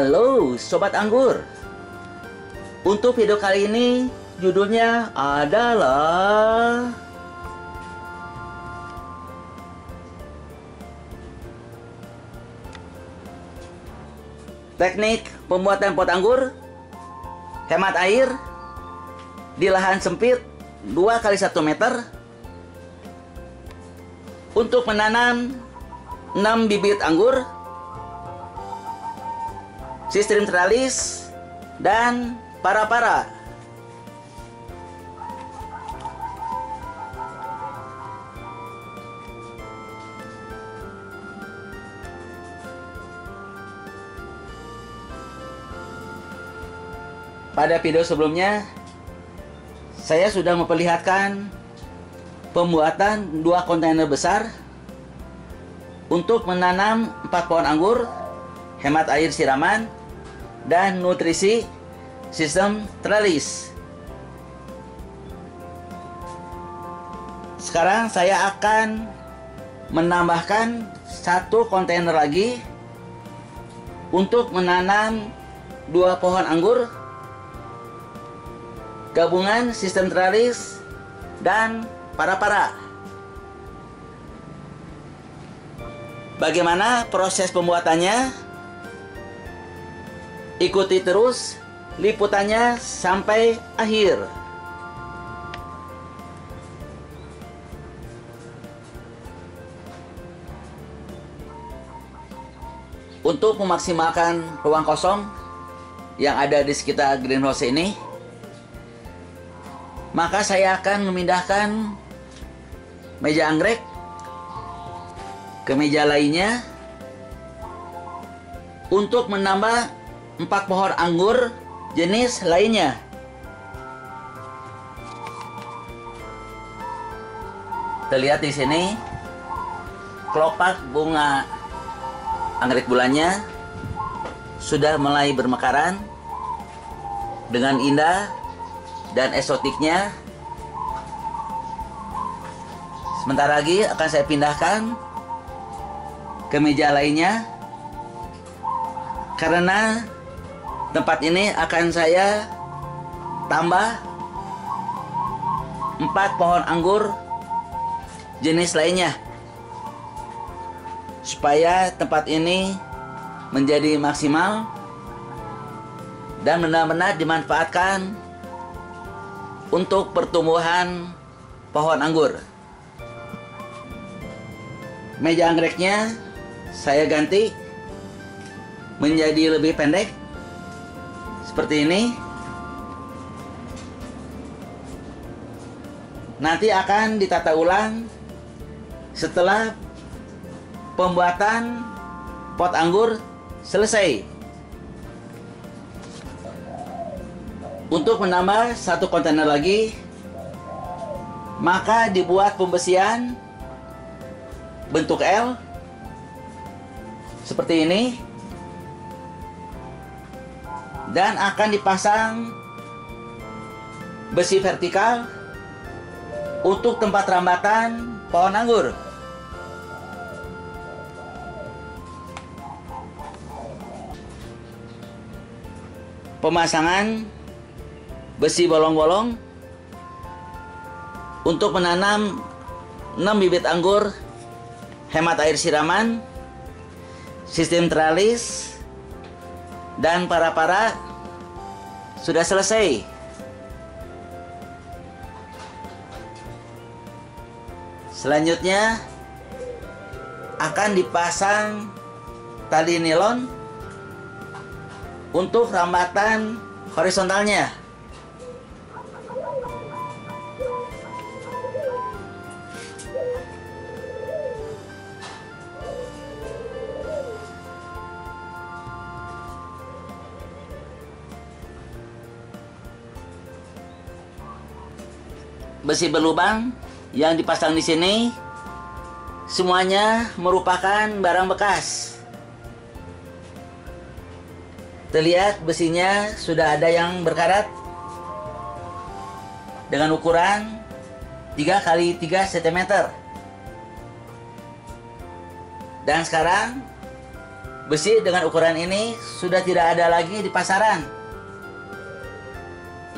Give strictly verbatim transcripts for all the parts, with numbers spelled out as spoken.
Halo Sobat Anggur. Untuk video kali ini judulnya adalah teknik pembuatan pot anggur hemat air di lahan sempit dua kali satu meter untuk menanam enam bibit anggur, sistem teralis dan para-para. Pada video sebelumnya saya sudah memperlihatkan pembuatan dua kontainer besar untuk menanam empat pohon anggur hemat air siraman dan nutrisi sistem teralis. Sekarang saya akan menambahkan satu kontainer lagi untuk menanam dua pohon anggur gabungan sistem teralis dan para-para. Bagaimana proses pembuatannya? Ikuti terus liputannya sampai akhir. Untuk memaksimalkan ruang kosong yang ada di sekitar greenhouse ini, maka saya akan memindahkan meja anggrek ke meja lainnya untuk menambah empat pohon anggur jenis lainnya. Terlihat di sini kelopak bunga anggrek bulannya sudah mulai bermekaran dengan indah dan eksotiknya. Sebentar lagi akan saya pindahkan ke meja lainnya karena tempat ini akan saya tambah empat pohon anggur jenis lainnya supaya tempat ini menjadi maksimal dan benar-benar dimanfaatkan untuk pertumbuhan pohon anggur. Meja anggreknya saya ganti menjadi lebih pendek seperti ini. Nanti akan ditata ulang setelah pembuatan pot anggur selesai. Untuk menambah satu kontainer lagi, maka dibuat pembesian bentuk L seperti ini dan akan dipasang besi vertikal untuk tempat rambatan pohon anggur. Pemasangan besi bolong-bolong untuk menanam enam bibit anggur hemat air siraman, sistem teralis dan para-para sudah selesai. Selanjutnya akan dipasang tali nilon untuk rambatan horizontalnya. Besi berlubang yang dipasang di sini semuanya merupakan barang bekas. Terlihat besinya sudah ada yang berkarat dengan ukuran tiga kali tiga sentimeter. Dan sekarang Besi dengan ukuran ini sudah tidak ada lagi di pasaran.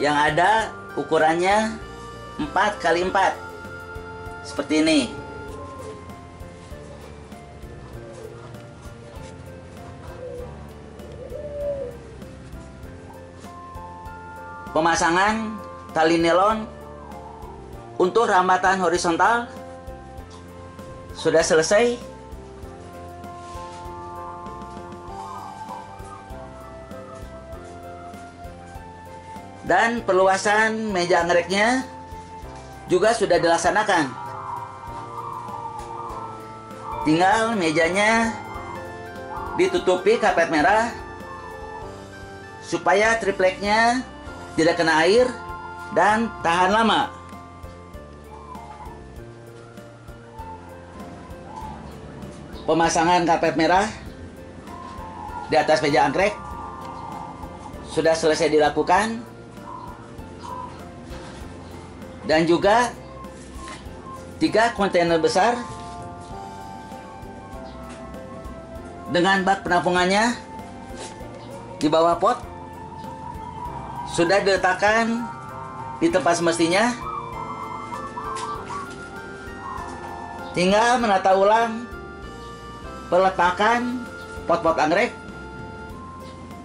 Yang ada ukurannya empat kali empat. Seperti ini. Pemasangan tali nilon untuk rambatan horizontal sudah selesai. Dan perluasan meja ngreknya juga sudah dilaksanakan. Tinggal mejanya ditutupi karpet merah supaya tripleknya tidak kena air dan tahan lama. Pemasangan karpet merah di atas meja angkrek sudah selesai dilakukan, dan juga tiga kontainer besar dengan bak penampungannya di bawah pot sudah diletakkan di tempat semestinya. Tinggal menata ulang peletakan pot-pot anggrek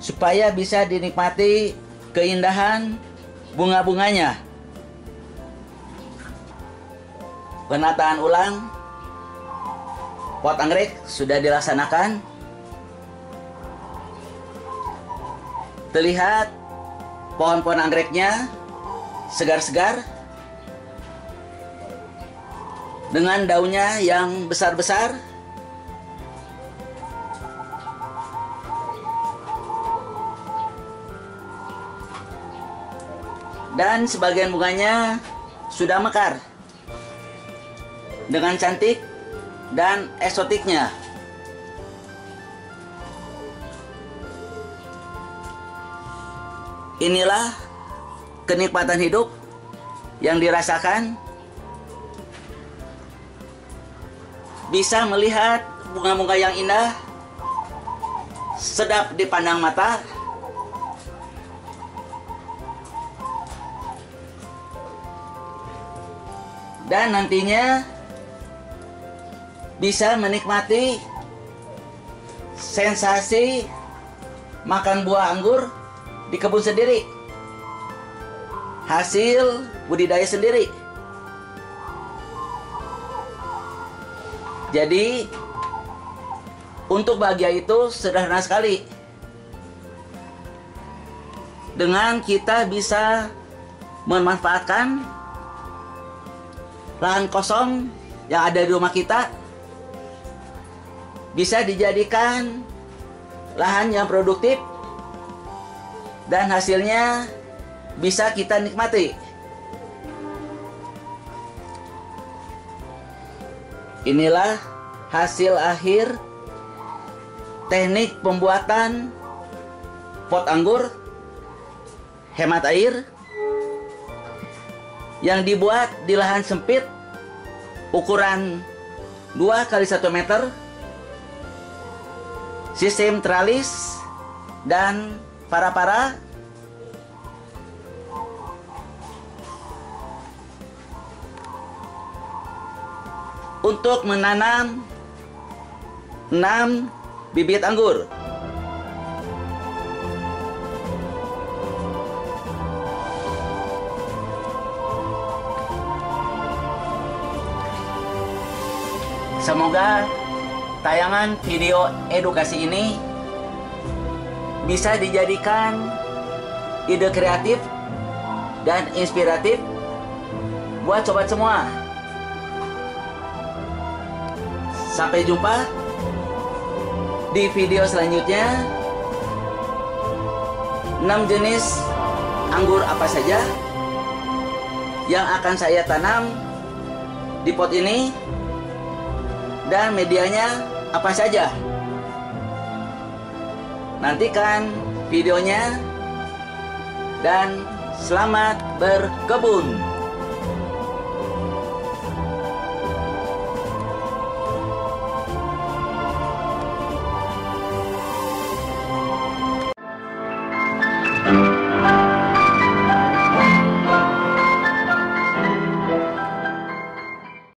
supaya bisa dinikmati keindahan bunga-bunganya. Penataan ulang pot anggrek sudah dilaksanakan. Terlihat pohon-pohon anggreknya segar-segar dengan daunnya yang besar-besar. Dan sebagian bunganya sudah mekar dengan cantik dan eksotiknya. Inilah kenikmatan hidup yang dirasakan. Bisa melihat bunga-bunga yang indah, sedap dipandang mata. Dan nantinya bisa menikmati sensasi makan buah anggur di kebun sendiri, hasil budidaya sendiri. Jadi untuk bahagia itu sederhana sekali. Dengan kita bisa memanfaatkan lahan kosong yang ada di rumah kita, bisa dijadikan lahan yang produktif, dan hasilnya bisa kita nikmati. Inilah hasil akhir teknik pembuatan pot anggur hemat air yang dibuat di lahan sempit ukuran dua kali satu meter, sistem tralis dan para-para. Untuk menanam enam bibit anggur. Semoga tayangan video edukasi ini bisa dijadikan ide kreatif dan inspiratif buat sobat semua. Sampai jumpa di video selanjutnya. enam jenis anggur apa saja yang akan saya tanam di pot ini, dan medianya apa saja. Nantikan videonya dan selamat berkebun.